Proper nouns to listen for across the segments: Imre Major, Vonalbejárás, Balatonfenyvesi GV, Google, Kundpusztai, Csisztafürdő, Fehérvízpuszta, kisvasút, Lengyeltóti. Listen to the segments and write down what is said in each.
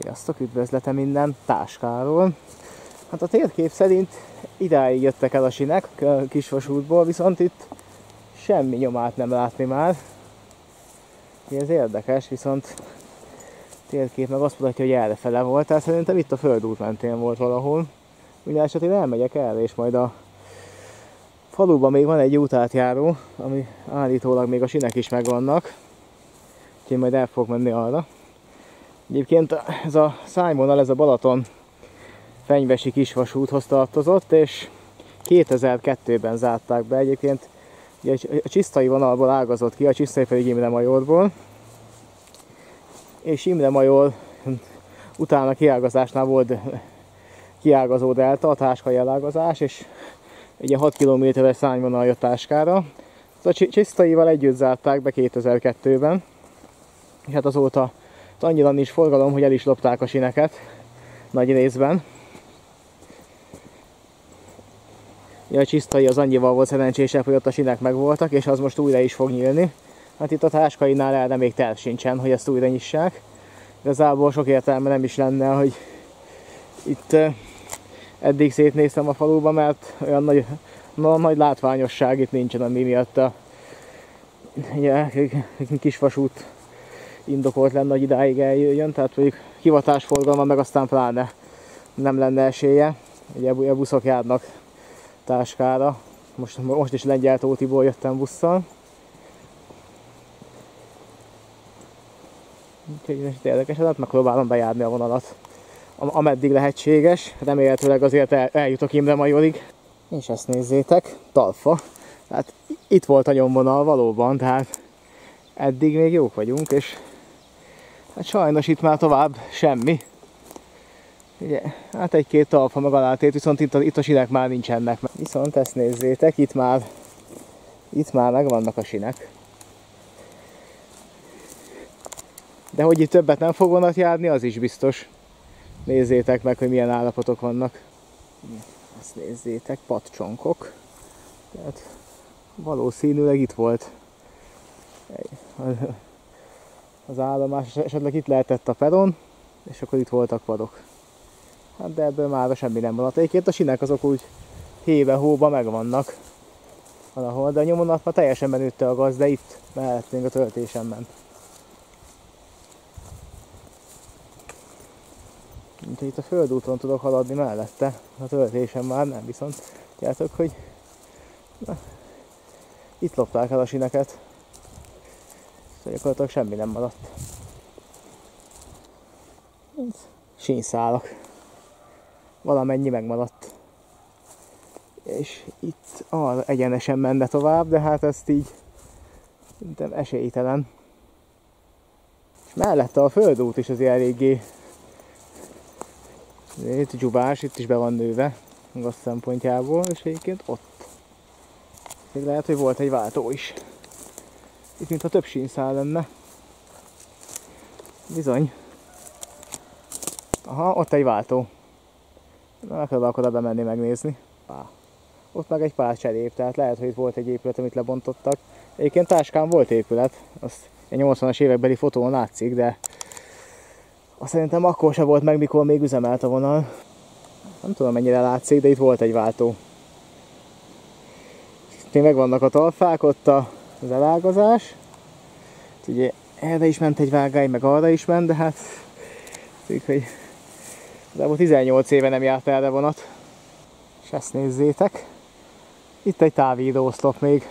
Sziasztok, üdvözletem minden Táskáról! Hát a térkép szerint idáig jöttek el a sinek a kisvasútból, viszont itt semmi nyomát nem látni már. Ez érdekes, viszont a térkép meg azt mutatja, hogy errefele volt, tehát szerintem itt a földút mentén volt valahol. Ugye esetleg elmegyek erre, és majd a faluban még van egy útátjáró, ami állítólag még a sinek is megvannak. Úgyhogy majd el fogok menni arra. Egyébként ez a szárnyvonal, ez a Balatonfenyvesi kisvasúthoz tartozott, és 2002-ben zárták be egyébként. Ugye a csisztai vonalból ágazott ki, a csisztai pedig Imre Majorból. És Imre Major utána kiágazásnál volt kiágazó delta, a táskai elágazás, és ugye 6 km-es szárnyvonal jött Táskára. A csisztaival együtt zárták be 2002-ben, és hát azóta annyira nincs forgalom, hogy el is lopták a sineket nagy részben. Ja, a csisztai az annyival volt szerencsésebb, hogy ott a sinek megvoltak, és az most újra is fog nyílni. Hát itt a Táskainál erre még terv sincsen, hogy ezt újra nyissák. Igazából sok értelme nem is lenne, hogy itt eddig szétnéztem a faluba, mert olyan nagy látványosság itt nincsen, ami miatt a kisvasút indokolt lenne, hogy idáig eljöjjön, tehát mondjuk hivatásforgalma meg aztán pláne nem lenne esélye. Ugye a buszok járnak Táskára, most is Lengyeltótiból jöttem busszal. Úgyhogy most érdekes, hát megpróbálom bejárni a vonalat, ameddig lehetséges, remélhetőleg azért eljutok Imre Majorig. És ezt nézzétek, Talfa, tehát itt volt a nyomvonal valóban, tehát eddig még jók vagyunk, és hát sajnos itt már tovább semmi. Ugye, hát egy-két talpa meg alátét, viszont itt a sinek már nincsenek. Viszont ezt nézzétek, itt már megvannak a sinek. De hogy itt többet nem fognak járni, az is biztos. Nézzétek meg, hogy milyen állapotok vannak. Ezt nézzétek, patcsonkok. Tehát valószínűleg itt volt az állomás, esetleg itt lehetett a peron, és akkor itt voltak vadok. Hát de ebből már semmi nem maradt. Egyébként a sinek azok úgy hébe-hóba megvannak valahol, de a nyomvonat már teljesen benőtte a gaz, de itt mellettünk a töltésen ment. Úgyhogy itt a földúton tudok haladni mellette, a töltésen már nem, viszont tudjátok, hogy na, itt lopták el a sineket. Gyakorlatilag semmi nem maradt. Sínszálak. Valamennyi megmaradt. És itt arra egyenesen menne tovább, de hát ezt így szerintem esélytelen. És mellette a földút is azért eléggé itt dzsubás, itt is be van nőve a szempontjából, és egyébként ott. Még lehet, hogy volt egy váltó is. Itt mintha több sínszál lenne. Bizony. Aha, ott egy váltó. Na, megpróbálok oda bemenni, megnézni. Pá. Ott meg egy pár cserép, tehát lehet, hogy itt volt egy épület, amit lebontottak. Egyébként Táskán volt épület, azt egy 80-as évekbeli fotón látszik, de azt szerintem akkor se volt meg, mikor még üzemelt a vonal. Nem tudom, mennyire látszik, de itt volt egy váltó. Itt megvannak a talfák, ott az elágazás. Ugye erre is ment egy vágány, meg arra is ment, de hát hogy igazából 18 éve nem járt erre vonat. És ezt nézzétek. Itt egy távíró oszlop még.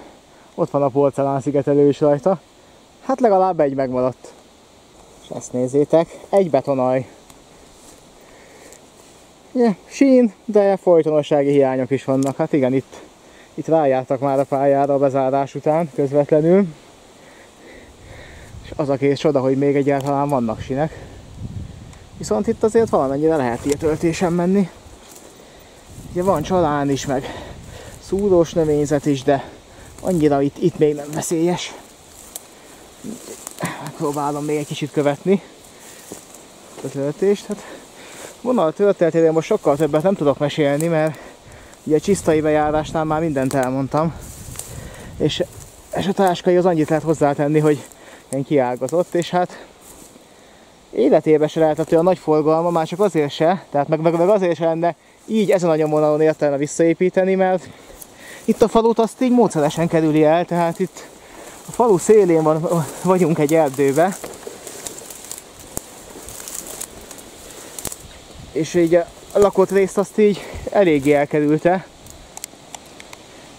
Ott van a porcelán szigetelő is rajta. Hát legalább egy megmaradt. És ezt nézzétek. Egy betonaj. Ugye, sín, de folytonossági hiányok is vannak. Hát igen, itt rájártak már a pályára a bezárás után, közvetlenül. És az a kés csoda, hogy még egyáltalán vannak sinek. Viszont itt azért valamennyire lehet ilyen töltésen menni. Ugye van csalán is, meg szúrós növényzet is, de annyira itt még nem veszélyes. Megpróbálom még egy kicsit követni a töltést. Hát vonal történetéről most sokkal többet nem tudok mesélni, mert ugye a csisztai bejárásnál már mindent elmondtam, és a Táskai az annyit lehet hozzátenni, hogy ilyen kiágazott, és hát életében se lehetett olyan nagy forgalma, már csak azért se, tehát meg azért se lenne így ezen a nyomvonalon értelme visszaépíteni, mert itt a falut azt így módszeresen kerüli el, tehát itt a falu szélén vagyunk egy erdőbe. És így a lakott részt azt így eléggé elkerülte.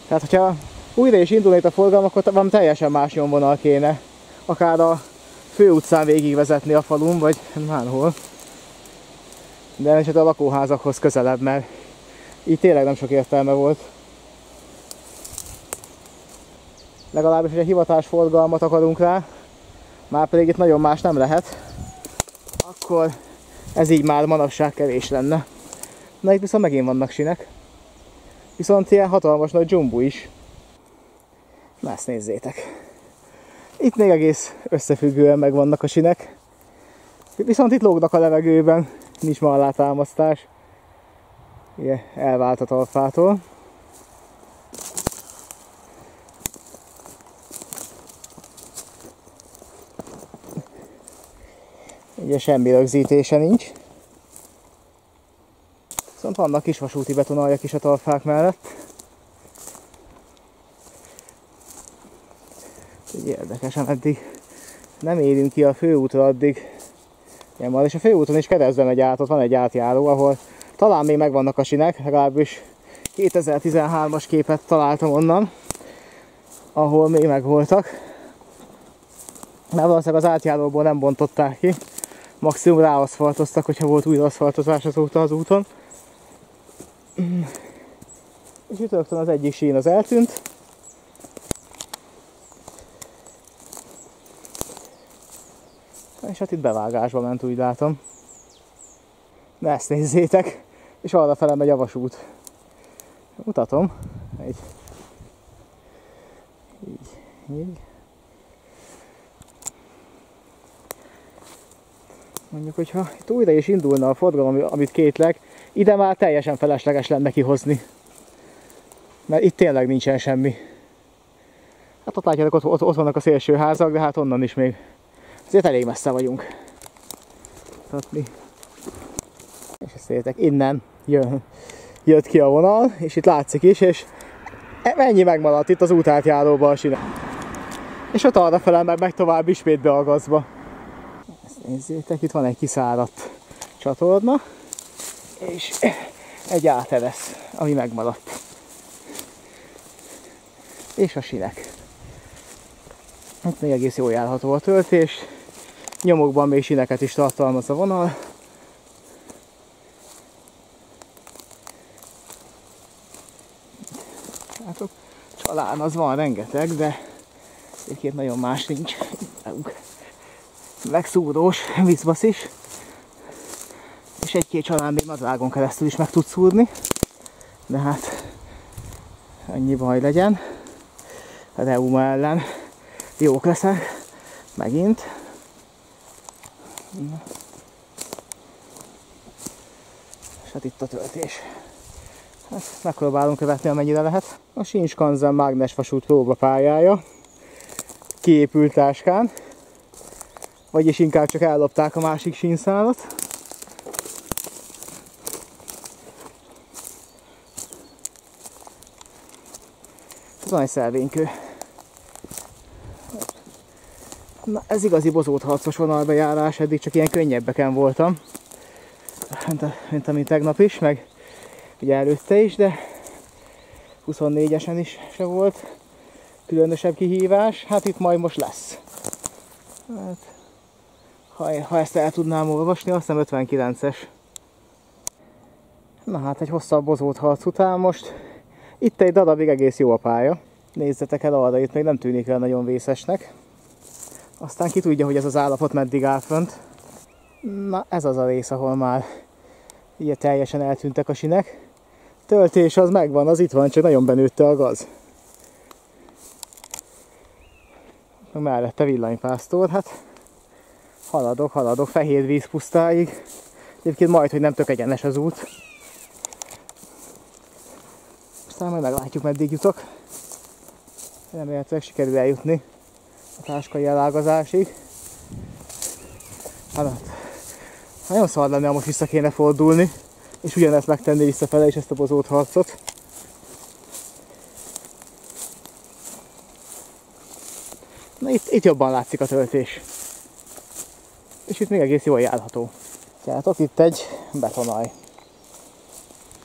Tehát, hogyha újra is indulna itt a forgalom, akkor van teljesen más nyomvonal kéne. Akár a főutcán végigvezetni a falun, vagy márhol. De esetleg a lakóházakhoz közelebb, mert így tényleg nem sok értelme volt. Legalábbis, hogy egy hivatás forgalmat akarunk rá, már pedig itt nagyon más nem lehet, akkor ez így már manapság kevés lenne. Na itt viszont megint vannak sinek. Viszont ilyen hatalmas nagy dzsumbu is. Na ezt nézzétek. Itt még egész összefüggően megvannak a sinek. Viszont itt lógnak a levegőben, nincs már alátámasztás. Ilyen elvált a talpától. Ugye semmi rögzítése nincs. Viszont vannak kisvasúti betonaljak is a talpfák mellett. Így érdekesen eddig nem érünk ki a főútra addig. Igen, és a főúton is keresztbe megy át, ott van egy átjáró, ahol talán még megvannak a sinek, legalábbis 2013-as képet találtam onnan, ahol még megvoltak. Mert valószínűleg az átjáróból nem bontották ki. Maximum ráaszfaltoztak, hogyha volt újra aszfaltozás azóta az úton. És ütőktől az egyik sín az eltűnt. És hát itt bevágásba ment, úgy látom. Na ezt nézzétek! És arrafele megy a vasút. Mutatom. Így. Így. Mondjuk, hogyha itt újra is indulna a forgalom, amit kétlek, ide már teljesen felesleges lenne kihozni. Mert itt tényleg nincsen semmi. Hát ott látjátok, ott vannak a szélső házak, de hát onnan is még. Azért elég messze vagyunk. Tatni. És ezt értek, innen jött ki a vonal, és itt látszik is, és ennyi megmaradt itt az útátjáróban a sinem. És ott arra felel meg tovább ismét beagaszva. Nézzétek, itt van egy kiszáradt csatorna, és egy áteresz, ami megmaradt. És a sinek. Itt még egész jól járható a töltés, nyomokban még sineket is tartalmaz a vonal. Látok, csalán az van rengeteg, de egyébként nagyon más nincs. Megszúrós vízbasz is, és egy-két csalán még nadrágon keresztül is meg tud szúrni, de hát annyi baj legyen, a reuma ellen jók leszek megint. És hát itt a töltés. Hát megpróbálunk követni, amennyire lehet. A Sincskanzen mágnesvasút próbapályája kiépült táskán. Vagyis inkább csak ellopták a másik sínszálat. Ez van egy szelvénykő. Na, ez igazi bozótharcos vonalbejárás, eddig csak ilyen könnyebbeken voltam. Mint ami tegnap is, meg ugye előtte is, de 24-esen is se volt különösebb kihívás. Hát itt majd most lesz. Hát, ha ezt el tudnám olvasni, azt hiszem 59-es. Na hát egy hosszabb bozótharc után most. Itt egy darabig egész jó a pálya. Nézzetek el arra, itt még nem tűnik el nagyon vészesnek. Aztán ki tudja, hogy ez az állapot meddig áll fönt. Na ez az a rész, ahol már ugye teljesen eltűntek a sinek. Töltés az megvan, az itt van, csak nagyon benőtte a gaz. Mellette villanypásztor, hát haladok Fehérvízpusztáig. Egyébként majd, hogy nem tök egyenes az út. Aztán majd meglátjuk, meddig jutok. Remélhetőleg sikerül eljutni a táskai elágazásig. Hát Nagyon szar lenne, ha most vissza kéne fordulni, és ugyanezt megtenni visszafele, és ezt a bozót harcot. Na itt jobban látszik a töltés. És itt még egész jól járható. Tehát ott itt egy betonaj.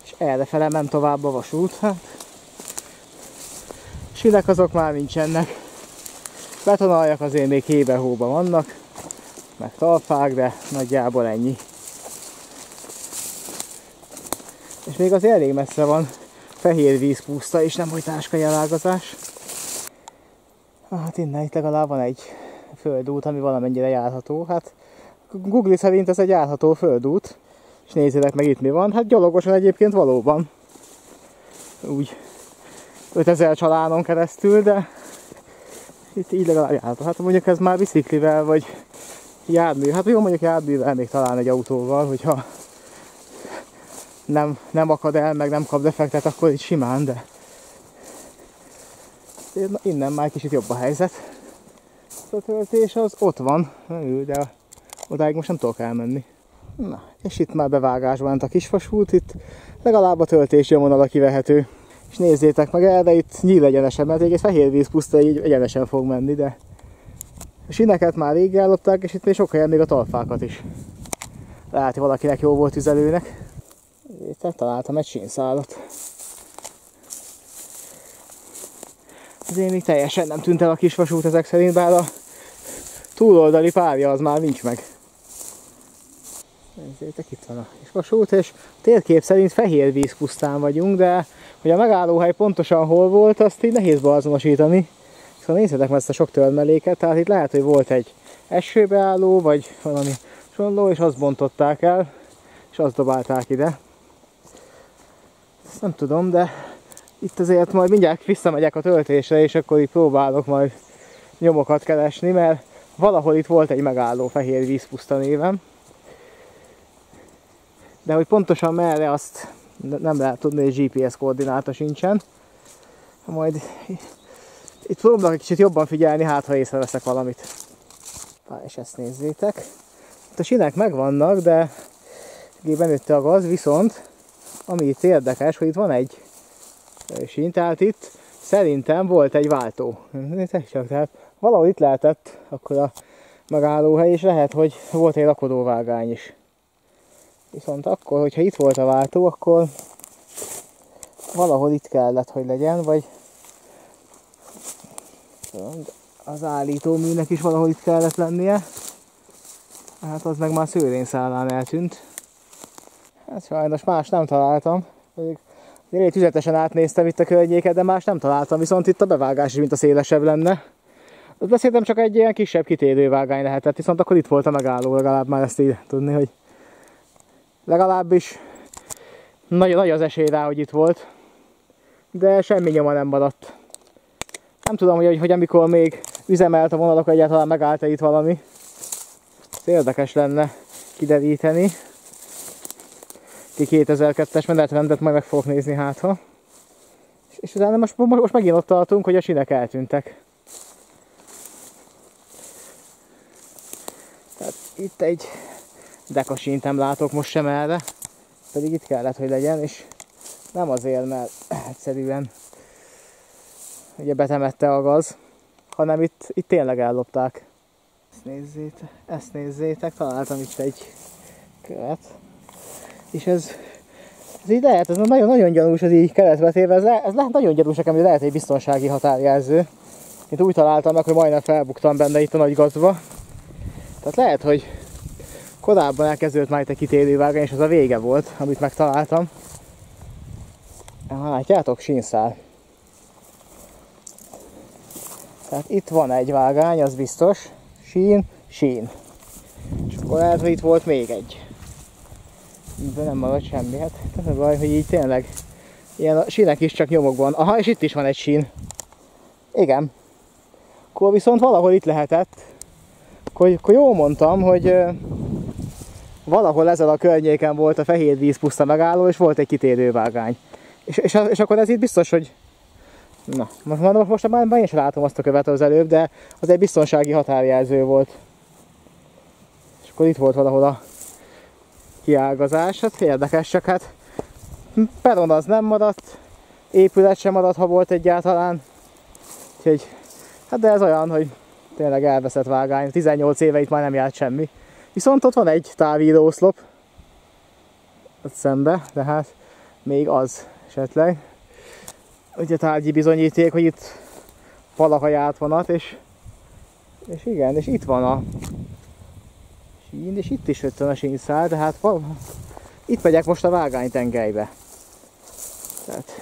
És errefele ment tovább a vasút. Hát. Silek azok már nincsenek. Betonaljak azért még hébe-hóba vannak, meg talpák, de nagyjából ennyi. És még azért elég messze van Fehérvízpuszta, és nem hogy táskajelágazás. Hát innen itt legalább van egy földút, ami valamennyire járható. Hát Google szerint ez egy járható földút. És nézzétek meg itt mi van. Hát gyalogosan egyébként valóban. Úgy 5000 csalánon keresztül, de itt így legalább járható. Hát mondjuk ez már biciklivel, vagy jármű. Hát jó, mondjuk járművel, még talán egy autóval, hogyha nem akad el, meg nem kap defektet, akkor itt simán, de na, innen már kicsit jobb a helyzet. A töltés az ott van, de odáig most nem tudok elmenni. Na, és itt már bevágásban ment a kisvasút, itt legalább a töltési vonala kivehető. És nézzétek meg erre, itt nyíl egyenesen, mert egész Fehérvízpuszta így egyenesen fog menni, de a sineket már rég ellopták, és itt még sok helyen még a talpákat is. Lehet, hogy valakinek jó volt tüzelőnek. Itt találtam egy sínszálat. Azért még teljesen nem tűnt el a kisvasút ezek szerint, bár a túloldali párja az már nincs meg. Nézzétek, itt van a kisvasút, és a térkép szerint Fehérvízpusztán vagyunk, de hogy a megállóhely pontosan hol volt, azt így nehéz beazonosítani. Szóval nézzétek meg ezt a sok törmeléket, tehát itt lehet, hogy volt egy esőbeálló, vagy valami sonló, és azt bontották el, és azt dobálták ide. Ezt nem tudom, de itt azért majd mindjárt visszamegyek a töltésre, és akkor így próbálok majd nyomokat keresni, mert valahol itt volt egy megálló Fehérvízpuszta néven. De hogy pontosan merre, azt nem lehet tudni, hogy GPS koordináta sincsen. Majd itt próbálok egy kicsit jobban figyelni, hát ha észreveszek valamit. És ezt nézzétek. Itt a sinek megvannak, de benőtte a gaz, viszont ami itt érdekes, hogy itt van egy sín, tehát itt szerintem volt egy váltó. Tehát valahol itt lehetett akkor a megállóhely, és lehet, hogy volt egy lakodóvágány is. Viszont akkor, hogyha itt volt a váltó, akkor valahol itt kellett, hogy legyen, vagy az állítóműnek is valahol itt kellett lennie. Hát az meg már szőrényszálán eltűnt. Hát sajnos más nem találtam. Elég tüzetesen átnéztem itt a környéket, de más nem találtam, viszont itt a bevágás is, mint a szélesebb lenne. Azt beszéltem, csak egy ilyen kisebb kitérővágány lehetett, viszont akkor itt volt a megálló, legalább már ezt így tudni, hogy legalábbis nagy az esély rá, hogy itt volt, de semmi nyoma nem maradt. Nem tudom, hogy amikor még üzemelt a vonal, akkor egyáltalán megállt-e itt valami. Ezt érdekes lenne kideríteni. Ki 2002-es menetrendet majd meg fogok nézni, hát ha. És utána most megint ott tartunk, hogy a sinek eltűntek. Tehát itt egy dekasint nem látok most sem erre, pedig itt kellett, hogy legyen, és nem azért, mert egyszerűen ugye betemette a gaz, hanem itt tényleg ellopták. Ezt nézzétek, találtam itt egy követ. És ez így lehet, ez nagyon-nagyon gyanús, ez így keretbe téve, ez nagyon gyanús nekem, hogy lehet egy biztonsági határjelző. Itt úgy találtam meg, hogy majdnem felbuktam benne itt a nagy gazba. Tehát lehet, hogy korábban elkezdődött már itt egy kitérővágány, és az a vége volt, amit megtaláltam. Látjátok, sínszál. Tehát itt van egy vágány, az biztos. Sín. És akkor lehet, hogy itt volt még egy. De nem maradt semmi, hát ez a baj, hogy így tényleg ilyen a sínek is csak nyomokban. Aha, és itt is van egy sín. Igen. Akkor viszont valahol itt lehetett. Akkor jól mondtam, hogy valahol ezen a környéken volt a Fehérvízpuszta megálló, és volt egy kitérővágány. És akkor ez itt biztos, hogy... Na, most már én sem látom azt a követ az előbb, de az egy biztonsági határjelző volt. És akkor itt volt valahol a kiágazás, hát érdekes, csak hát peron az nem maradt, épület sem maradt, ha volt egyáltalán. Úgyhogy, hát de ez olyan, hogy tényleg elveszett vágány, 18 éve itt már nem járt semmi. Viszont ott van egy távíróoszlop ott szembe, de hát még az esetleg. Ugye tárgyi bizonyíték, hogy itt valaha átvonat, és igen, és itt van a sín, és itt is ötön a sínszál, de hát itt megyek most a vágánytengelybe. Tehát,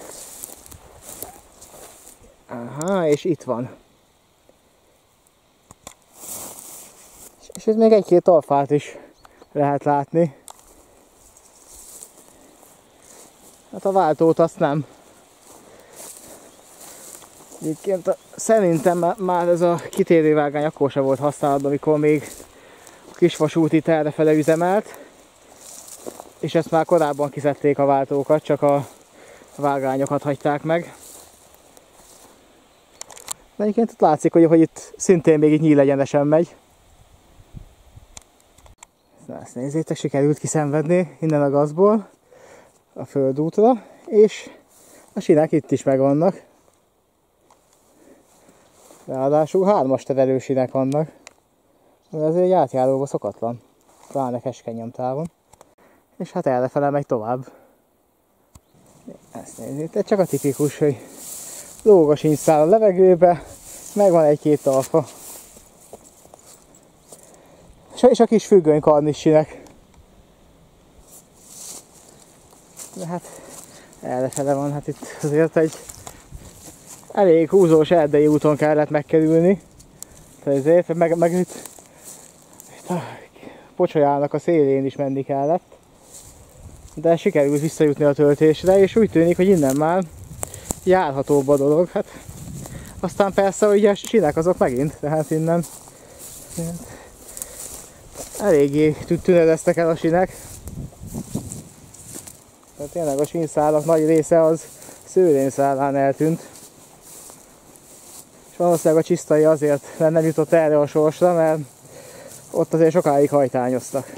aha, és itt van. És itt még egy-két alfát is lehet látni. Hát a váltót azt nem. Egyébként szerintem már ez a kitérővágány akkor sem volt használatban, amikor még a Kisvasút itt errefele üzemelt, és ezt már korábban kiszedték a váltókat, csak a vágányokat hagyták meg. De egyébként ott látszik, hogy itt szintén még így nyílegyenesen megy. Na, ezt nézzétek, sikerült kiszenvedni innen a gazból a földútra, és a sinek itt is megvannak. Ráadásul 3-as tevelő sinek vannak, de azért egy átjáróba szokatlan, pláne keskeny nyomtávon. És hát errefele megy tovább. Ezt nézzétek, csak a tipikus, hogy lóg a sínszál a levegőbe, meg van egy-két alfa. És a kis függönykarn is sinek. De hát errefele van, hát itt azért egy elég húzós erdei úton kellett megkerülni. Tehát ezért, meg itt a pocsolyának a szélén is menni kellett. De sikerült visszajutni a töltésre, és úgy tűnik, hogy innen már járhatóbb a dolog. Hát, aztán persze, hogy a sinek azok megint, tehát innen eléggé tünereztek el a sinek. Tehát tényleg a sínszálak nagy része az szőrénszálán eltűnt. És valószínűleg a csisztai azért nem jutott erre a sorsra, mert ott azért sokáig hajtányoztak.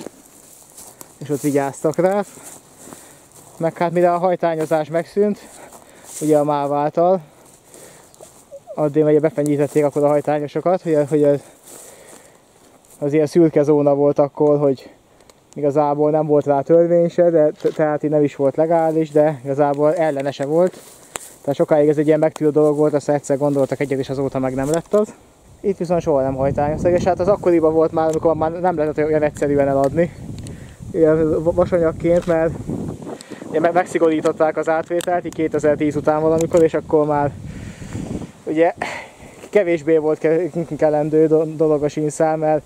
És ott vigyáztak rá. Meg hát mire a hajtányozás megszűnt, ugye a máv által, addig ugye befenyítették akkor a hajtányosokat, hogy az ilyen szürke zóna volt akkor, hogy igazából nem volt rá törvény se, de tehát így nem is volt legális, de igazából ellenese volt. Tehát sokáig ez egy ilyen megtűrő dolog volt, azt egyszer gondoltak egyet, és azóta meg nem lett az. Itt viszont soha nem hajtányoztak, és hát az akkoriban volt már, amikor már nem lehetett olyan egyszerűen eladni. Ilyen vasanyagként, mert megszigorították az átvételt, így 2010 után valamikor, és akkor már ugye kevésbé volt kellendő dolog a sínszál, mert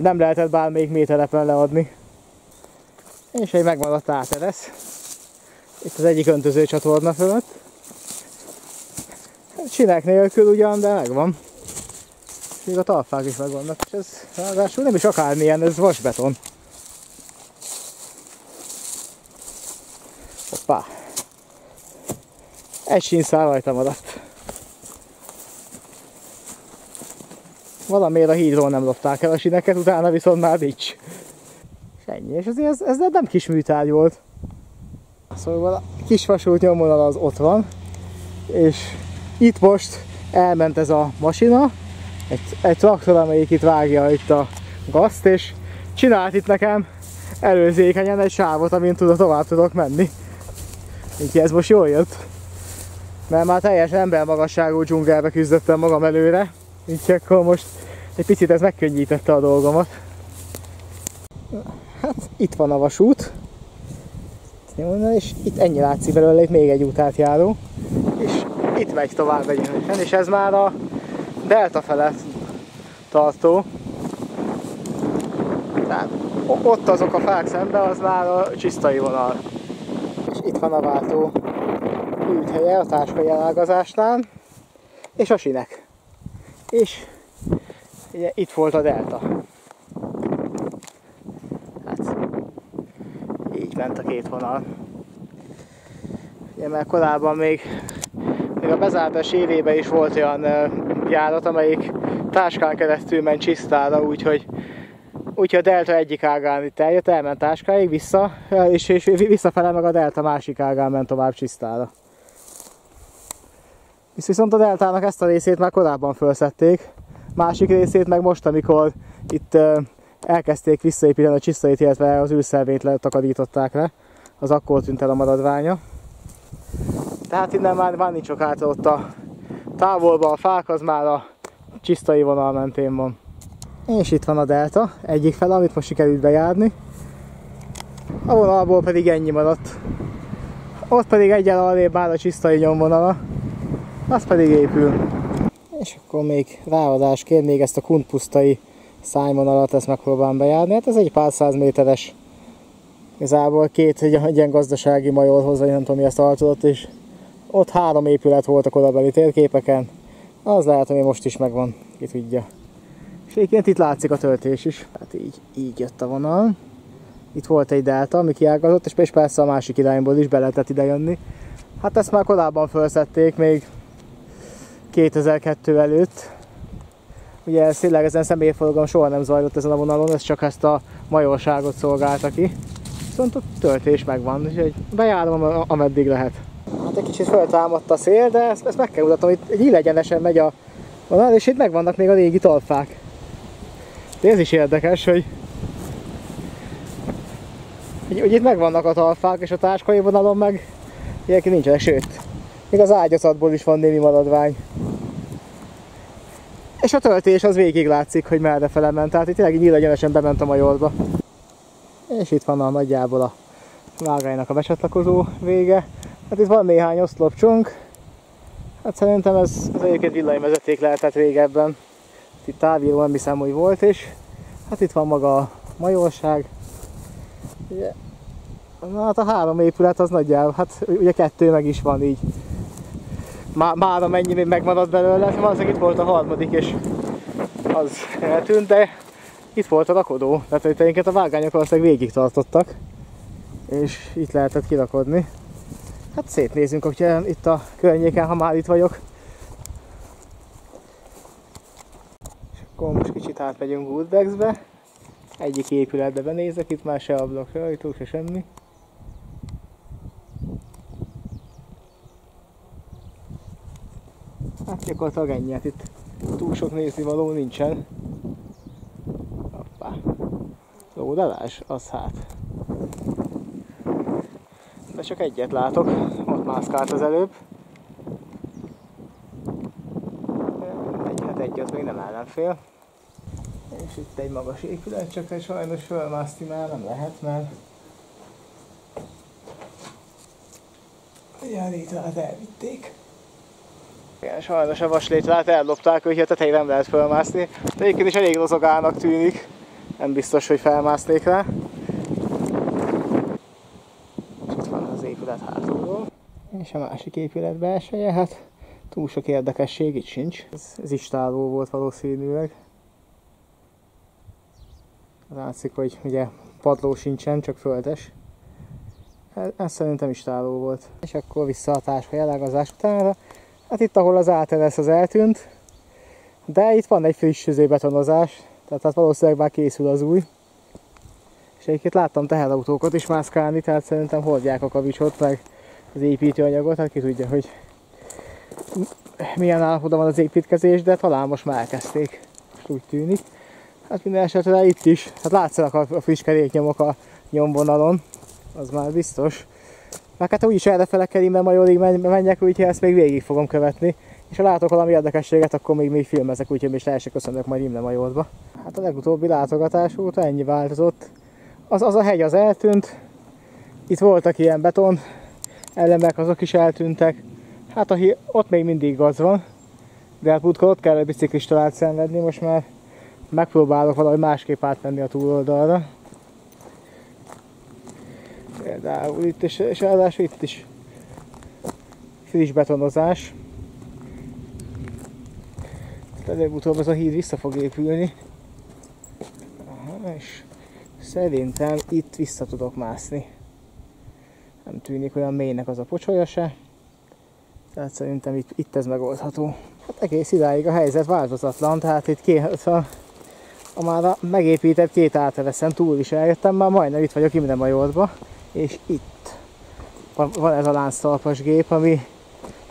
nem lehetett bármelyik mételepen leadni. És egy megmaradt áteresz. Itt az egyik öntöző csatorna fölött. Sinek nélkül ugyan, de megvan. És még a talpák is megvannak, és ez ráadásul nem is akármilyen, ez vasbeton. Hoppá! Egy sínszál rajta maradt. Valamiért a hídról nem lopták el a sineket, utána viszont már nincs. És ennyi, és azért ez nem kis műtárgy volt. Szóval a Kisvasút nyomvonala az ott van, és itt most elment ez a masina, egy traktor, amelyik itt vágja itt a gazt, és csinált itt nekem előzékenyen egy sávot, amin tovább tudok menni. Így ez most jól jött, mert már teljesen embermagasságú dzsungelbe küzdöttem magam előre, így akkor most egy picit ez megkönnyítette a dolgomat. Hát itt van a vasút, és itt ennyi látszik belőle, itt még egy út átjáró, és itt megy tovább egyenesen, és ez már a delta felett tartó. Tehát ott azok a fák szemben, az már a csisztai vonal. És itt van a váltó ülthelye a táskai elágazásnál, és a sinek. És ugye, itt volt a delta. Hát, így ment a két vonal. Ugye, mert korábban még a bezártás évében is volt olyan járat, amelyik táskán keresztül ment Csisztára, úgyhogy Úgyhogy a delta egyik ágán itt eljött, elment Táskáig, vissza, és visszafele meg a delta másik ágán ment tovább Csisztára. Viszont a deltának ezt a részét már korábban felszették, másik részét meg most, amikor itt elkezdték visszaépíteni a csisztait, illetve az űrszelvényt takarították le, az akkor tűnt el a maradványa. Tehát innen már nincs sok hátra, ott a távolban a fák, az már a csisztai vonal mentén van. És itt van a delta egyik fele, amit most sikerült bejárni. A vonalból pedig ennyi maradt. Ott pedig egyen arrébb már a csisztai nyomvonala, az pedig épül. És akkor még ráadásként még ezt a kundpusztai szányvonalat ezt megpróbálom bejárni. Hát ez egy pár száz méteres, igazából két ilyen gazdasági majorhoz, vagy nem tudom mi ezt tartozott, és ott három épület volt a korabeli térképeken. Az lehet, ami most is megvan, ki tudja. És egyébként itt látszik a töltés is. Hát így jött a vonal. Itt volt egy delta, ami kiágazott, és persze a másik irányból is be lehetett idejönni. Hát ezt már korábban felszették, még 2002 előtt. Ugye tényleg ezen személyforgalom soha nem zajlott ezen a vonalon, ez csak ezt a majorságot szolgálta ki. Viszont a töltés megvan, úgyhogy bejárom, ameddig lehet. Hát egy kicsit föltámadt a szél, de ezt meg kell mutatnom, itt egy illegyenesen megy a vonal, és itt megvannak még a régi talpfák. De ez is érdekes, hogy itt megvannak a talpfák, és a Táskai vonalon meg ilyenek nincsenek, sőt, még az ágyazatból is van némi maradvány. És a töltés az végig látszik, hogy merre fele ment, tehát itt tényleg így illegyenesen bement a majorba. És itt van a nagyjából a vágánynak a becsatlakozó vége. Hát itt van néhány oszlopcsunk. Hát szerintem ez egyébként villanyvezeték lehetett régebben. Itt távíró nem hiszem, hogy volt, és hát itt van maga a majorság. Ugye, na hát a három épület az nagyjából, hát ugye kettő meg is van így. Már amennyi még megmaradt belőle, valószínűleg itt volt a harmadik, és az eltűnt, de itt volt a rakodó. Tehát itt egyébként a vágányok valószínűleg végig tartottak, és itt lehetett kirakodni. Hát szétnézzünk, hogyha itt a környéken, ha már itt vagyok. És akkor most kicsit átmegyünk Gurbexbe. Egyik épületbe benézek, itt már se ablak, se ajtó, se semmi. Hát gyakorlatilag ennyi, hát itt túl sok néznivaló nincsen. Hoppá, lódalás, az hát. De csak egyet látok, ott mászkált az előbb. Hát egy az még nem ellenfél. És itt egy magas épület, csak egy sajnos fölmászni már nem lehet, mert ilyen létrát elvitték. Igen, sajnos a vaslétrát ellopták, úgyhogy a tetejére nem lehet fölmászni. De egyébként is elég lozogának tűnik, nem biztos, hogy felmásznék rá. És itt van az épület hátulról. És a másik épület belseje, hát túl sok érdekesség itt sincs. Ez istáló volt valószínűleg. Látszik, hogy ugye padló sincsen, csak földes. Ez szerintem istáló volt. És akkor vissza a Táskai elágazás utánra. Hát itt, ahol az átelesz, az eltűnt. De itt van egy friss betonozás, tehát valószínűleg már készül az új. És egyébként láttam teherautókat is mászkálni, tehát szerintem hordják a kavicsot, meg az építőanyagot, hát ki tudja, hogy milyen állapotban van az építkezés, de talán most már elkezdték, most úgy tűnik. Hát minden esetre itt is, hát látszanak a friss keréknyomok a nyomvonalon, az már biztos. Meg hát úgyis errefele kell innen majorig menjek, úgyhogy ezt még végig fogom követni. És ha látok valami érdekességet, akkor még filmezek, úgyhogy most el se köszönök majd innen Majorba. Hát a legutóbbi látogatás óta ennyi változott. Az a hegy az eltűnt, itt voltak ilyen beton elemek, azok is eltűntek. Hát ott még mindig gaz van, de hát múltkor ott kell a biciklistát szenvedni, most már megpróbálok valahogy másképp átmenni a túloldalra. Például itt, és ráadásul itt is friss betonozás. Előbb-utóbb ez a híd vissza fog épülni. Aha, és szerintem itt vissza tudok mászni. Nem tűnik olyan mélynek az a pocsolya se. Tehát szerintem itt ez megoldható. Hát egész idáig a helyzet változatlan, tehát itt a mára megépített két átreveszen túl is eljöttem, már majdnem itt vagyok Imre Majorba, és itt van ez a lánctalpas gép, ami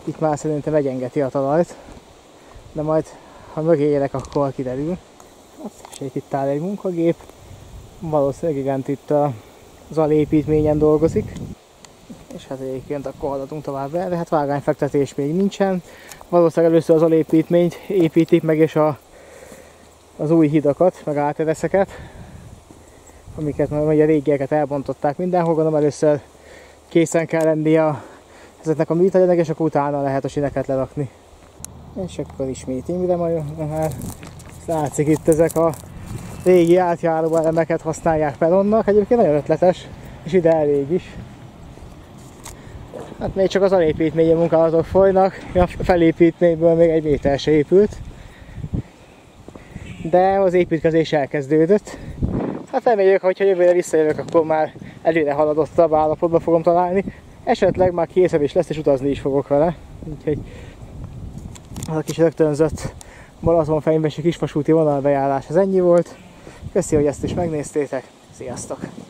itt már szerintem egyengeti a talajt, de majd ha mögé érek, akkor kiderül. Itt áll egy munkagép, valószínűleg igen, itt az alépítményen dolgozik, és hát egyébként akkor haladunk tovább erre, hát vágányfektetés még nincsen. Valószínűleg először az alépítményt építik meg, és az új hidakat, meg átereszeket, amiket majd a régieket elbontották mindenhol, gondolom először készen kell lennie ezeknek a műtárgyaknak, és akkor utána lehet a sineket lerakni. És akkor ismét Imre Major, hát látszik itt ezek a régi átjáró elemeket használják peronnak, egyébként nagyon ötletes, és ide elég is. Hát még csak az alépítményi munkálatok folynak, a felépítményből még egy méter se épült, de az építkezés elkezdődött. Hát reméljük, hogy ha jövőre visszajövök, akkor már előre haladottabb állapotba fogom találni. Esetleg már készen is lesz, és utazni is fogok vele. Úgyhogy az a kis rögtönzött Balatonfenyvesi kisvasúti vonalbejárás, ez ennyi volt. Köszi, hogy ezt is megnéztétek. Sziasztok!